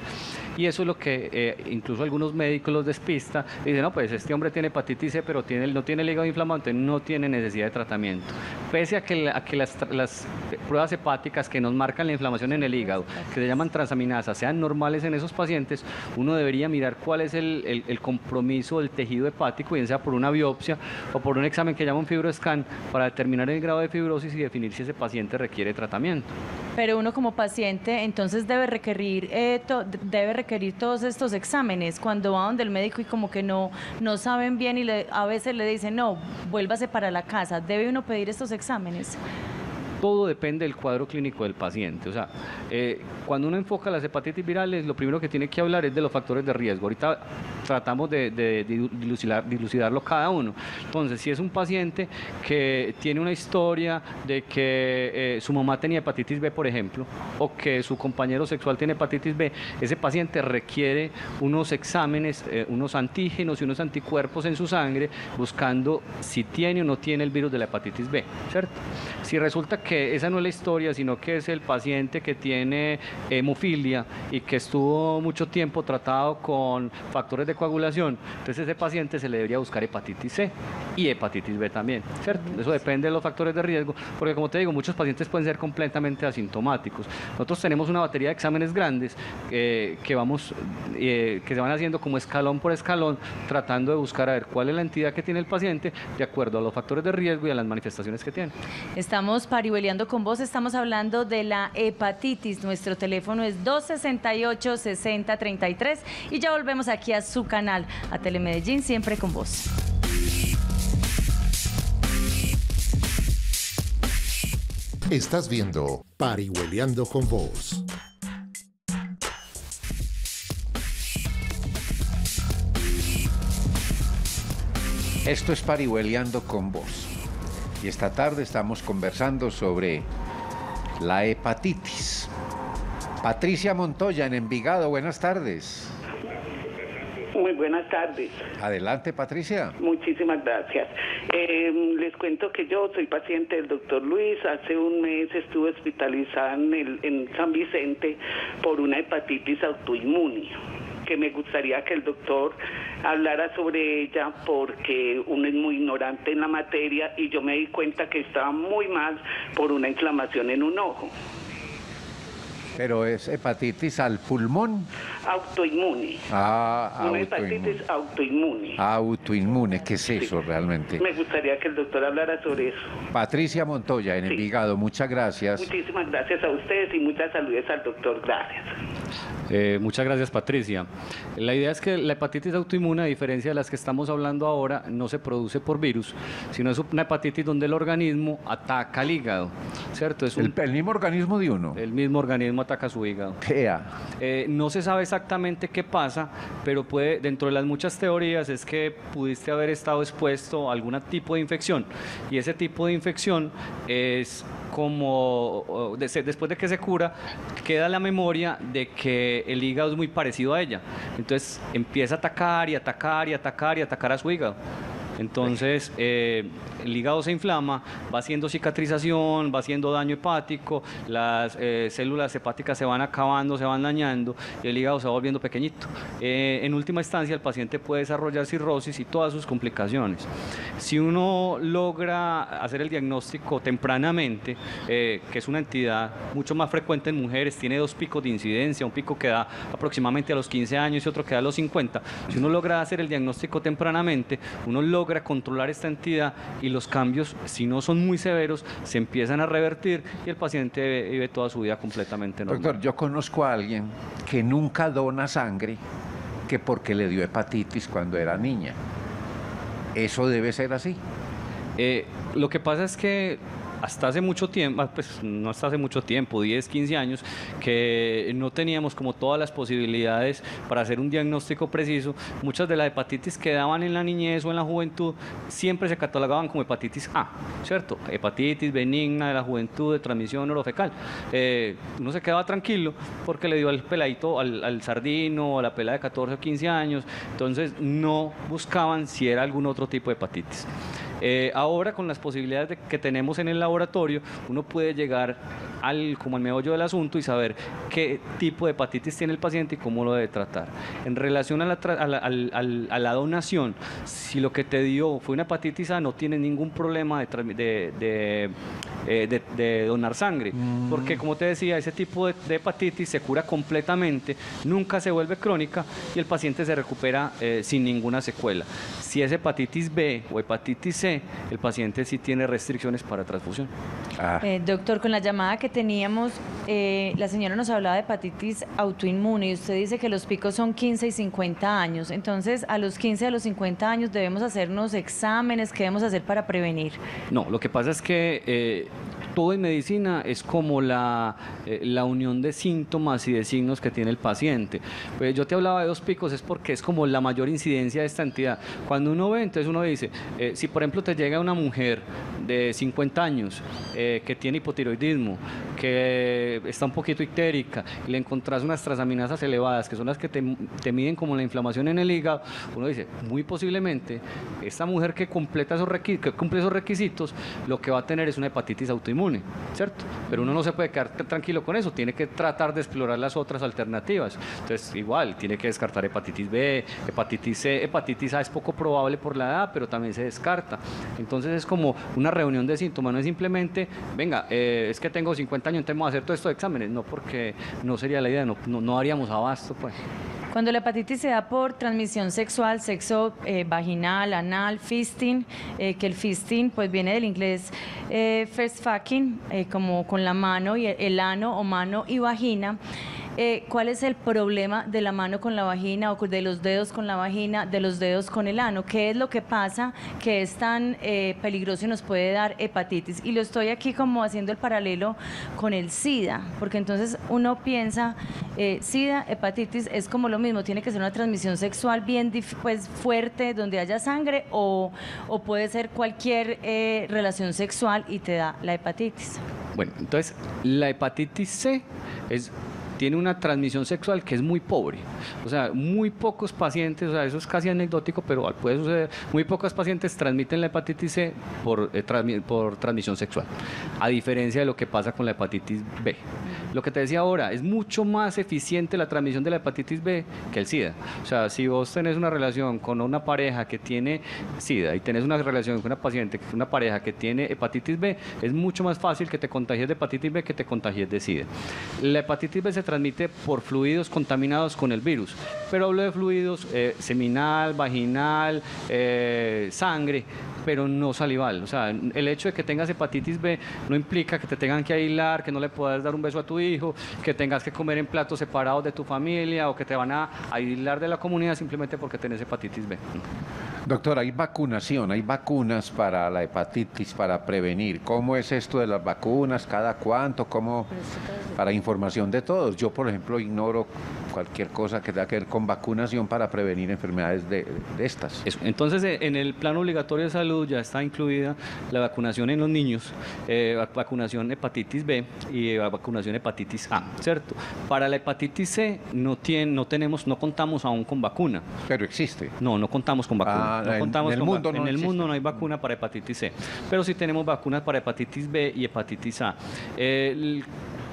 Y eso es lo que incluso algunos médicos los despista. Dicen, no, pues este hombre tiene hepatitis C, pero no tiene el hígado inflamado, entonces no tiene necesidad de tratamiento. Pese a que las pruebas hepáticas que nos marcan la inflamación en el hígado, que se llaman transaminasas, sean normales en esos pacientes, uno debería mirar cuál es el compromiso del tejido hepático, bien sea por una biopsia o por un examen que llaman fibroscan, para determinar el grado de fibrosis y definir si ese paciente requiere tratamiento. Pero uno como paciente entonces debe requerir todos estos exámenes cuando va donde el médico y como que no saben bien, y a veces le dicen no, vuélvase para la casa. ¿Debe uno pedir estos exámenes? Todo depende del cuadro clínico del paciente. O sea, cuando uno enfoca las hepatitis virales, lo primero que tiene que hablar es de los factores de riesgo. Ahorita tratamos de dilucidarlo cada uno. Entonces, si es un paciente que tiene una historia de que su mamá tenía hepatitis B, por ejemplo, o que su compañero sexual tiene hepatitis B, ese paciente requiere unos exámenes, unos antígenos y unos anticuerpos en su sangre, buscando si tiene o no tiene el virus de la hepatitis B, ¿cierto? Si resulta que esa no es la historia, sino que es el paciente que tiene hemofilia y que estuvo mucho tiempo tratado con factores de hipercoagulación, entonces ese paciente se le debería buscar hepatitis C y hepatitis B también, ¿cierto? Eso depende de los factores de riesgo, porque como te digo, muchos pacientes pueden ser completamente asintomáticos. Nosotros tenemos una batería de exámenes grandes que se van haciendo como escalón por escalón, tratando de buscar a ver cuál es la entidad que tiene el paciente de acuerdo a los factores de riesgo y a las manifestaciones que tiene. Estamos parihueliando con vos, estamos hablando de la hepatitis. Nuestro teléfono es 268-6033 y ya volvemos aquí a su canal, a Telemedellín, siempre con vos. Estás viendo Parihueliando con vos. Esto es Parihueliando con vos. Y esta tarde estamos conversando sobre la hepatitis. Patricia Montoya en Envigado, buenas tardes. Muy buenas tardes. Adelante, Patricia. Muchísimas gracias. Les cuento que yo soy paciente del doctor Luis. Hace un mes estuve hospitalizada en San Vicente por una hepatitis autoinmune, que me gustaría que el doctor hablara sobre ella, porque uno es muy ignorante en la materia y yo me di cuenta que estaba muy mal por una inflamación en un ojo. Pero es hepatitis al pulmón. Autoinmune. Ah, una hepatitis autoinmune. Autoinmune, ¿qué es eso realmente? Me gustaría que el doctor hablara sobre eso. Patricia Montoya, en Envigado, muchas gracias. Muchísimas gracias a ustedes y muchas saludes al doctor, gracias. Muchas gracias, Patricia. La idea es que la hepatitis autoinmune, a diferencia de las que estamos hablando ahora, no se produce por virus, sino es una hepatitis donde el organismo ataca al hígado, ¿cierto? Es el mismo organismo de uno. El mismo organismo ataca su hígado. No se sabe exactamente qué pasa, pero puede, dentro de las muchas teorías, es que pudiste haber estado expuesto a algún tipo de infección, y ese tipo de infección es como, después de que se cura, queda la memoria de que el hígado es muy parecido a ella, entonces empieza a atacar y atacar y atacar y atacar a su hígado. Entonces el hígado se inflama, va haciendo cicatrización, va haciendo daño hepático, las células hepáticas se van acabando, se van dañando y el hígado se va volviendo pequeñito. En última instancia el paciente puede desarrollar cirrosis y todas sus complicaciones. Si uno logra hacer el diagnóstico tempranamente, que es una entidad mucho más frecuente en mujeres, tiene dos picos de incidencia, un pico que da aproximadamente a los 15 años y otro que da a los 50. Si uno logra hacer el diagnóstico tempranamente, uno logra controlar esta entidad y los cambios, si no son muy severos, se empiezan a revertir y el paciente vive toda su vida completamente normal. Doctor, yo conozco a alguien que nunca dona sangre, que porque le dio hepatitis cuando era niña. ¿Eso debe ser así? Lo que pasa es que hasta hace mucho tiempo, pues no hasta hace mucho tiempo, 10, 15 años, que no teníamos como todas las posibilidades para hacer un diagnóstico preciso. Muchas de las hepatitis que daban en la niñez o en la juventud siempre se catalogaban como hepatitis A, ¿cierto? Hepatitis benigna de la juventud de transmisión orofecal. Uno se quedaba tranquilo porque le dio al peladito, al sardino, a la pela de 14 o 15 años, entonces no buscaban si era algún otro tipo de hepatitis. Ahora, con las posibilidades que tenemos en el laboratorio, uno puede llegar como al meollo del asunto y saber qué tipo de hepatitis tiene el paciente y cómo lo debe tratar. En relación a la donación, si lo que te dio fue una hepatitis A, no tienes ningún problema de donar sangre, porque como te decía, ese tipo de hepatitis se cura completamente, nunca se vuelve crónica y el paciente se recupera sin ninguna secuela. Si es hepatitis B o hepatitis C, el paciente sí tiene restricciones para transfusión. Doctor, con la llamada que teníamos, la señora nos hablaba de hepatitis autoinmune y usted dice que los picos son 15 y 50 años. Entonces, a los 15 a los 50 años, ¿debemos hacernos exámenes? ¿Qué debemos hacer para prevenir? No, lo que pasa es que todo en medicina es como la unión de síntomas y de signos que tiene el paciente. Pues yo te hablaba de dos picos, es porque es como la mayor incidencia de esta entidad. Cuando uno ve, entonces uno dice, si por ejemplo te llega una mujer de 50 años que tiene hipotiroidismo, que está un poquito ictérica y le encontrás unas transaminasas elevadas, que son las que te miden como la inflamación en el hígado, uno dice, muy posiblemente esta mujer que cumple esos requisitos, lo que va a tener es una hepatitis autoinmune. inmune, ¿cierto? Pero uno no se puede quedar tranquilo con eso, tiene que tratar de explorar las otras alternativas. Entonces, igual, tiene que descartar hepatitis B, hepatitis C, hepatitis A es poco probable por la edad, pero también se descarta. Entonces, es como una reunión de síntomas, no es simplemente, venga, es que tengo 50 años, tengo que hacer todos estos exámenes, no, porque no sería la idea, no haríamos abasto, pues. Cuando la hepatitis se da por transmisión sexual, sexo vaginal, anal, fisting, que el fisting pues viene del inglés first fucking, como con la mano y el ano, o mano y vagina. ¿Cuál es el problema de la mano con la vagina o de los dedos con la vagina, de los dedos con el ano? ¿Qué es lo que pasa que es tan peligroso y nos puede dar hepatitis? Y lo estoy aquí como haciendo el paralelo con el SIDA, porque entonces uno piensa, SIDA, hepatitis, es como lo mismo, tiene que ser una transmisión sexual bien pues, fuerte, donde haya sangre, o puede ser cualquier relación sexual y te da la hepatitis. Bueno, entonces la hepatitis C tiene una transmisión sexual que es muy pobre, o sea, muy pocos pacientes, o sea, eso es casi anecdótico, pero puede suceder, muy pocos pacientes transmiten la hepatitis C por transmisión sexual, a diferencia de lo que pasa con la hepatitis B. Lo que te decía ahora, es mucho más eficiente la transmisión de la hepatitis B que el SIDA. O sea, si vos tenés una relación con una pareja que tiene SIDA y tenés una relación con una paciente, una pareja que tiene hepatitis B, es mucho más fácil que te contagies de hepatitis B que te contagies de SIDA. La hepatitis B se transmite por fluidos contaminados con el virus, pero hablo de fluidos seminal, vaginal, sangre, pero no salival. O sea, el hecho de que tengas hepatitis B no implica que te tengan que aislar, que no le puedas dar un beso a tu hijo, que tengas que comer en platos separados de tu familia o que te van a aislar de la comunidad simplemente porque tenés hepatitis B. Doctor, hay vacunación, hay vacunas para la hepatitis, para prevenir. ¿Cómo es esto de las vacunas? ¿Cada cuánto? ¿Cómo? Para información de todos. Yo, por ejemplo, ignoro cualquier cosa que tenga que ver con vacunación para prevenir enfermedades de estas. Eso. Entonces, en el plan obligatorio de salud ya está incluida la vacunación en los niños, vacunación hepatitis B y vacunación hepatitis A, ¿cierto? Para la hepatitis C no contamos aún con vacuna. Pero existe. No contamos con vacuna. Ah, en el mundo no hay vacuna para hepatitis C, pero sí tenemos vacunas para hepatitis B y hepatitis A.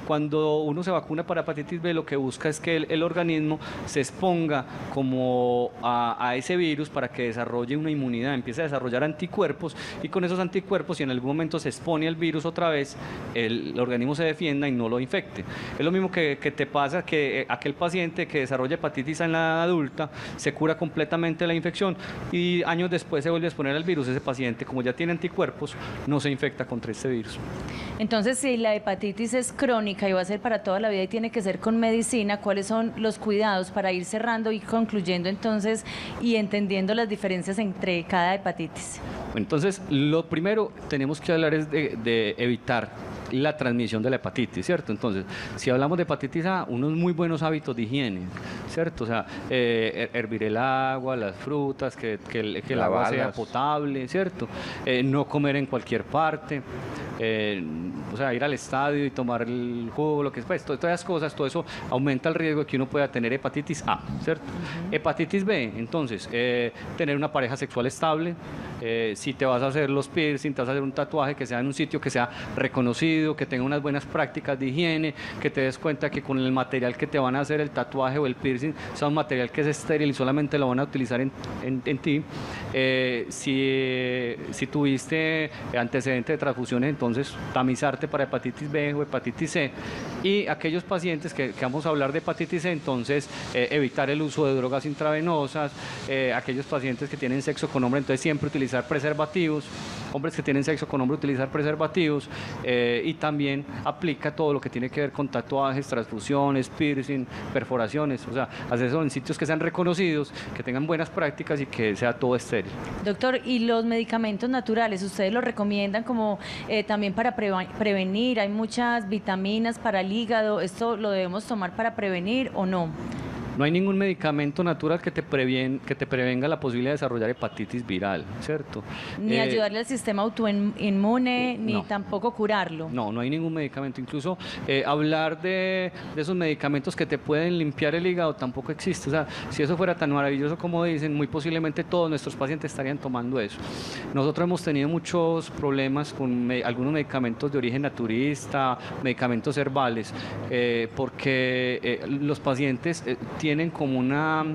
Cuando uno se vacuna para hepatitis B, lo que busca es que el organismo se exponga como a ese virus para que desarrolle una inmunidad, empiece a desarrollar anticuerpos, y con esos anticuerpos, si en algún momento se expone al virus otra vez, el organismo se defienda y no lo infecte. Es lo mismo que te pasa que aquel paciente que desarrolla hepatitis en la edad adulta se cura completamente la infección y años después se vuelve a exponer al virus. Ese paciente, como ya tiene anticuerpos, no se infecta contra este virus. Entonces, si la hepatitis es crónica y va a ser para toda la vida y tiene que ser con medicina, ¿cuáles son los cuidados para ir cerrando y concluyendo entonces y entendiendo las diferencias entre cada hepatitis? Entonces, lo primero tenemos que hablar es de evitar la transmisión de la hepatitis, ¿cierto? Entonces, si hablamos de hepatitis A, unos muy buenos hábitos de higiene, ¿cierto? O sea, hervir el agua, las frutas, que el agua sea potable, ¿cierto? No comer en cualquier parte, o sea, ir al estadio y tomar el jugo, lo que es, pues, todas esas cosas, todo eso aumenta el riesgo de que uno pueda tener hepatitis A, ¿cierto? Hepatitis B, entonces, tener una pareja sexual estable, si te vas a hacer los piercing, te vas a hacer un tatuaje, que sea en un sitio que sea reconocido, que tenga unas buenas prácticas de higiene, que te des cuenta que con el material que te van a hacer el tatuaje o el piercing, sea un material que es estéril y solamente lo van a utilizar en ti. Si tuviste antecedente de transfusiones, entonces tamizarte para hepatitis B o hepatitis C. Y aquellos pacientes que vamos a hablar de hepatitis C, entonces evitar el uso de drogas intravenosas, aquellos pacientes que tienen sexo con hombre, entonces siempre utilizar preservativos, hombres que tienen sexo con hombre utilizar preservativos, y también aplica todo lo que tiene que ver con tatuajes, transfusiones, piercing, perforaciones, o sea, hacer eso en sitios que sean reconocidos, que tengan buenas prácticas y que sea todo estéril. Doctor, ¿y los medicamentos naturales? ¿Ustedes los recomiendan como también para prevenir? Hay muchas vitaminas para el hígado, ¿esto lo debemos tomar para prevenir o no? No hay ningún medicamento natural que te prevenga la posibilidad de desarrollar hepatitis viral, ¿cierto? Ni ayudarle al sistema autoinmune, ni tampoco curarlo. No, no hay ningún medicamento. Incluso hablar de esos medicamentos que te pueden limpiar el hígado tampoco existe. O sea, si eso fuera tan maravilloso como dicen, muy posiblemente todos nuestros pacientes estarían tomando eso. Nosotros hemos tenido muchos problemas con algunos medicamentos de origen naturista, medicamentos herbales, porque los pacientes... tienen como una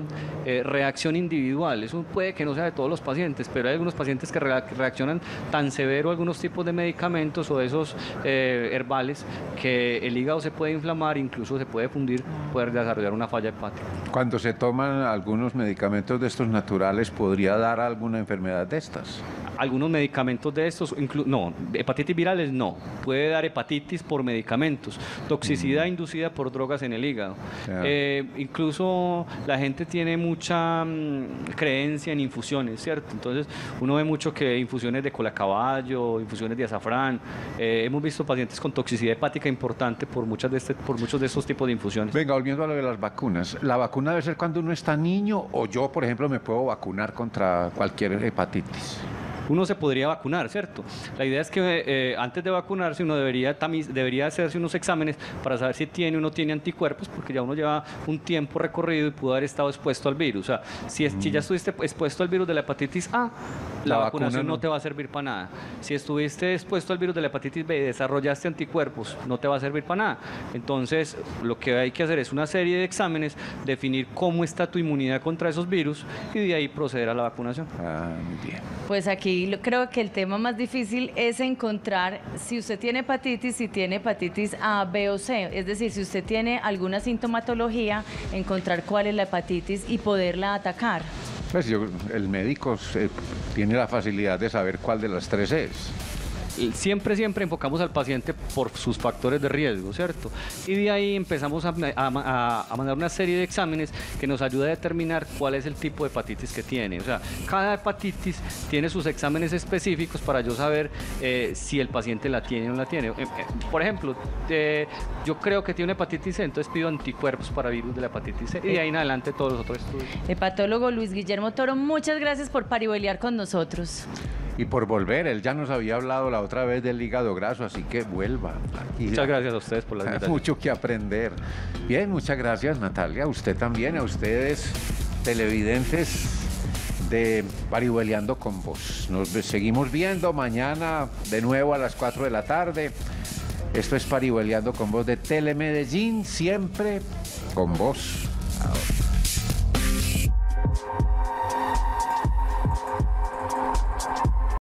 reacción individual. Eso puede que no sea de todos los pacientes, pero hay algunos pacientes que reaccionan tan severo a algunos tipos de medicamentos o de esos herbales que el hígado se puede inflamar, incluso se puede fundir, poder desarrollar una falla hepática. Cuando se toman algunos medicamentos de estos naturales, ¿podría dar alguna enfermedad de estas? Algunos medicamentos de estos, no, hepatitis virales no, puede dar hepatitis por medicamentos, toxicidad inducida por drogas en el hígado. Yeah. Incluso la gente tiene mucha creencia en infusiones, ¿cierto? Entonces, uno ve mucho que infusiones de colacaballo, infusiones de azafrán, hemos visto pacientes con toxicidad hepática importante por, muchos de estos tipos de infusiones. Venga, volviendo a lo de las vacunas, ¿la vacuna debe ser cuando uno está niño o yo, por ejemplo, me puedo vacunar contra cualquier hepatitis? Uno se podría vacunar, ¿cierto? La idea es que antes de vacunarse uno debería hacerse unos exámenes para saber si tiene o no tiene anticuerpos, porque ya uno lleva un tiempo recorrido y pudo haber estado expuesto al virus. O sea, si ya estuviste expuesto al virus de la hepatitis A, la vacunación no te va a servir para nada. Si estuviste expuesto al virus de la hepatitis B y desarrollaste anticuerpos, no te va a servir para nada. Entonces, lo que hay que hacer es una serie de exámenes, definir cómo está tu inmunidad contra esos virus y de ahí proceder a la vacunación. Ah, muy bien. Pues aquí creo que el tema más difícil es encontrar si usted tiene hepatitis, si tiene hepatitis A, B o C. Es decir, si usted tiene alguna sintomatología, encontrar cuál es la hepatitis y poderla atacar. Pues el médico tiene la facilidad de saber cuál de las tres es. Siempre enfocamos al paciente por sus factores de riesgo, ¿cierto? Y de ahí empezamos a mandar una serie de exámenes que nos ayuda a determinar cuál es el tipo de hepatitis que tiene. O sea, cada hepatitis tiene sus exámenes específicos para yo saber si el paciente la tiene o no la tiene. Por ejemplo, yo creo que tiene una hepatitis C, entonces pido anticuerpos para virus de la hepatitis C y de ahí en adelante todos los otros estudios. Hepatólogo Luis Guillermo Toro, muchas gracias por parihuelear con nosotros. Y por volver, él ya nos había hablado la otra vez del hígado graso, así que vuelva. Aquí. Muchas gracias a ustedes por la invitación. Mucho que aprender. Bien, muchas gracias, Natalia. A usted también, a ustedes, televidentes de Parihueliando con vos. Nos seguimos viendo mañana de nuevo a las 4 de la tarde. Esto es Parihueliando con vos de Telemedellín, siempre con vos. Ahora.